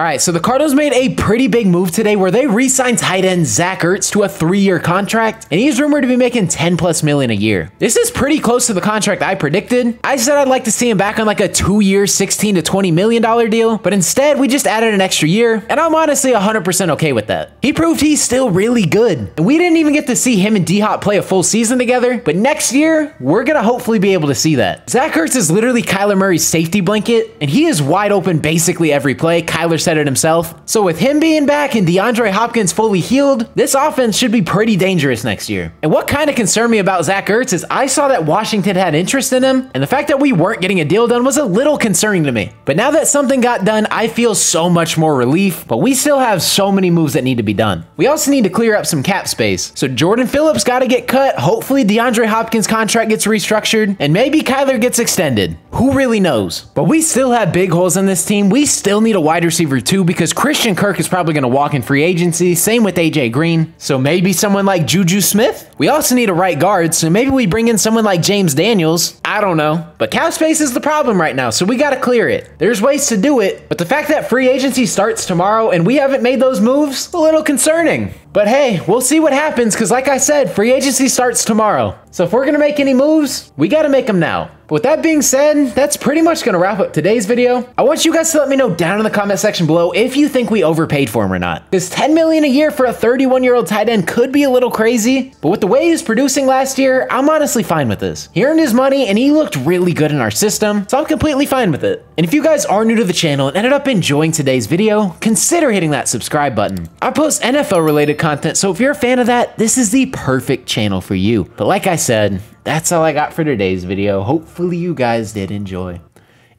All right, so the Cardinals made a pretty big move today where they re-signed tight end Zach Ertz to a 3-year contract, and he's rumored to be making $10+ million a year. This is pretty close to the contract I predicted. I said I'd like to see him back on like a 2-year, $16 to $20 million deal, but instead we just added an extra year, and I'm honestly 100% okay with that. He proved he's still really good, and we didn't even get to see him and D-Hop play a full season together, but next year, we're gonna hopefully be able to see that. Zach Ertz is literally Kyler Murray's safety blanket, and he is wide open basically every play. Kyler said it himself. So with him being back and DeAndre Hopkins fully healed, this offense should be pretty dangerous next year. And what kind of concerned me about Zach Ertz is I saw that Washington had interest in him, and the fact that we weren't getting a deal done was a little concerning to me. But now that something got done, I feel so much more relief, but we still have so many moves that need to be done. We also need to clear up some cap space. So Jordan Phillips got to get cut. Hopefully DeAndre Hopkins' contract gets restructured, and maybe Kyler gets extended. Who really knows? But we still have big holes in this team. We still need a wide receiver too, because Christian Kirk is probably going to walk in free agency. Same with AJ Green. So maybe someone like Juju Smith. We also need a right guard, so maybe we bring in someone like James Daniels. I don't know. But cap space is the problem right now, so we got to clear it. There's ways to do it, but the fact that free agency starts tomorrow and we haven't made those moves, a little concerning. But hey, we'll see what happens, because like I said, free agency starts tomorrow. So if we're going to make any moves, we got to make them now. But with that being said, that's pretty much going to wrap up today's video. I want you guys to let me know down in the comment section below if you think we overpaid for him or not. Because $10 million a year for a 31-year-old tight end could be a little crazy, but with the way he was producing last year, I'm honestly fine with this. He earned his money, and he looked really good in our system, so I'm completely fine with it. And if you guys are new to the channel and ended up enjoying today's video, consider hitting that subscribe button. I post NFL-related content, so if you're a fan of that, this is the perfect channel for you. But like I said, that's all I got for today's video. Hopefully you guys did enjoy.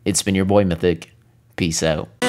It's been your boy Mythic. Peace out.